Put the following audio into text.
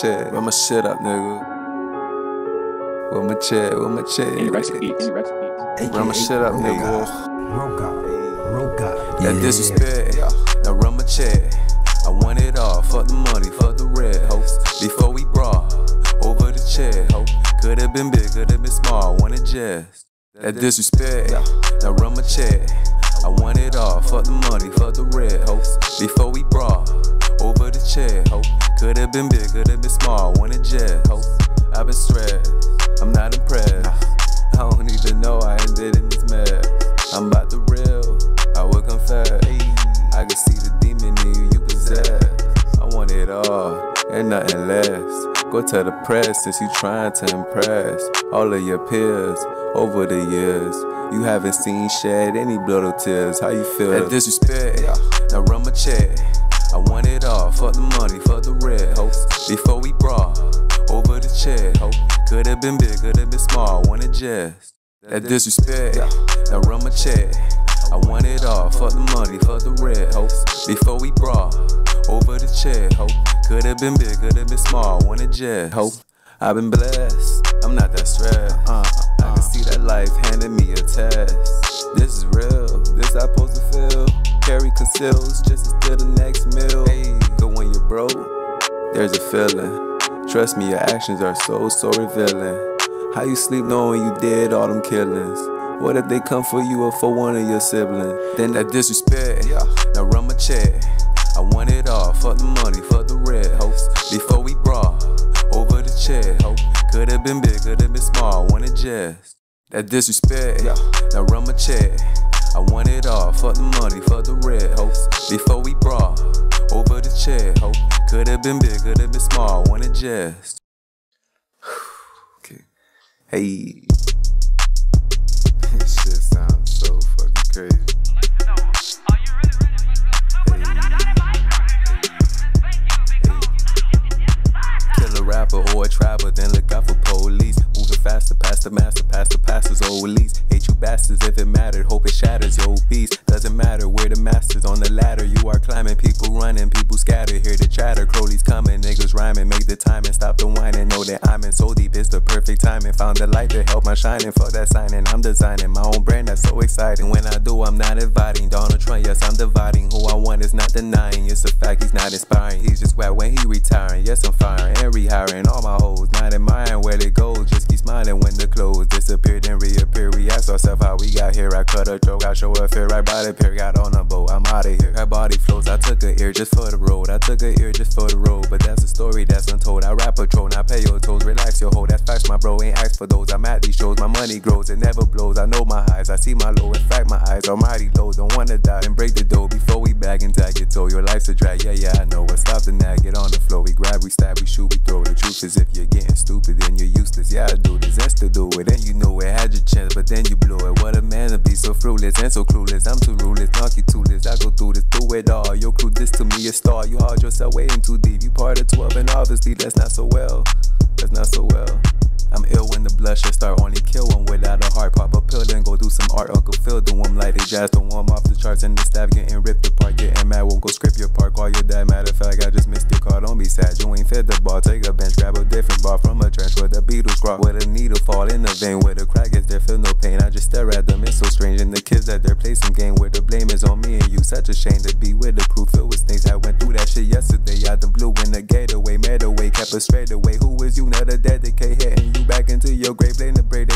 check, run my shit up, nigga. Run my check, run my check. Run my shit up, nigga. That disrespect, now run my check. I want it all, fuck the money, fuck the red, ho. Before we brought over the chair, ho. Could've been big, could've been small, wanted jest. That disrespect, now run my check. I want it all, fuck the money, fuck the red, ho. Before we brought over the chair, ho. Could've been big, could've been small, wanted jest, ho. I've been stressed, I'm not impressed. I don't even know I ain't did in this mess. I'm about to real, I will confess. I can see the demon in you possess. I want it all, and nothing less. Go to the press since you trying to impress all of your peers over the years. You haven't seen shed any blood or tears. How you feel? That disrespect, now run my check. I want it all, fuck the money, fuck the red, ho. Before we brought over the chair, ho. Could've been big, could've been small, wanted jest. That disrespect, now run my check. I want it all, fuck the money, fuck the red, ho. Before we brought over the chair, ho. Could've been big, could've been small, wanted jest, ho. I've been blessed, I'm not that stressed. I can see that life handed me a test. This is real, this I supposed to feel. Carry conceals just until the next meal. But when you're broke, there's a feeling. Trust me, your actions are so revealing. How you sleep knowing you did all them killings? What if they come for you or for one of your siblings? Then that disrespect, now run my check. I want it all, fuck the money, fuck the red, ho. Before we brought over the chair, ho. Could've been big, could've been small, wanted jest. That disrespect, now run my check. I want it all, fuck the money, fuck the red, ho. Before we brought over the chair, ho. Could've been big, could've been small, wanted jest. Okay. Hey. This shit sounds so fucking crazy. Or a trapper, then look out for police. Moving faster, past the master, past the pastor's old lease. Hate you bastards, if it mattered, hope it shatters your peace. Doesn't matter, we're the masters on the ladder. You are climbing, people running, people scatter. Hear the chatter, Crowley's coming, niggas rhyming. Make the time and stop the whining. Know that I'm in so deep, it's the perfect timing. Found the light that helped my shining. Fuck that signing, I'm designing my own brand, that's so exciting. When I do, I'm not inviting Donald Trump, yes, I'm dividing. Who I want is not denying, it's a fact, he's not inspiring. He's just wet when he retiring, yes, I'm firing and rehiring. All my hoes, not admiring where they go. Just keep smiling when the clothes disappear, then reappear. We ask ourselves how we got here. I cut a joke, I show a fear. I bought a pair, got on a boat. I'm out of here. Her body flows. I took a ear just for the road. I took a ear just for the road. But that's a story that's untold. I rap patrol, not pay your toes. Relax your hoe. That's facts, my bro. Ain't asked for those. I'm at these shows. My money grows, it never blows. I know my highs, I see my low. In fact, my eyes are mighty low. Don't wanna die and break the dough before we bag and tag it. So your life's a drag. Yeah, I know. But stop the nag. Get on the flow. We grab, we stab, we shoot, we throw the truth. Cause if you're getting stupid, then you're useless. Yeah, I do this, that's to do it. And you know it had your chance, but then you blew it. What a man to be so fruitless and so clueless. I'm too ruthless, donkey tooless. I go through this, do it all. Your crew, this to me a star. You hauled yourself way in too deep. You part of 12, and obviously that's not so well. That's not so well. I'm ill when the blush should start, only kill one without a heart. Pop a pill, then go do some art. Uncle Phil do them like they jazz, don't warm off the charts. And the staff getting ripped apart, getting mad, won't go script your part. Call your dad, matter of fact, I just missed your call. Don't be sad, you ain't fed the ball. Take a bench, grab a different bar from a trench where the Beatles rock. With a needle fall in the vein, where the crack is there, feel no pain. I just stare at them, it's so strange. And the kids that they're playing some game, where the blame is on me and you. Such a shame to be with a crew filled with snakes. I went through that shit yesterday, out the blue in the gateway. Made away, kept us straight away. Who is you, now the dedicate, hitting you back into your grave, playing the braid.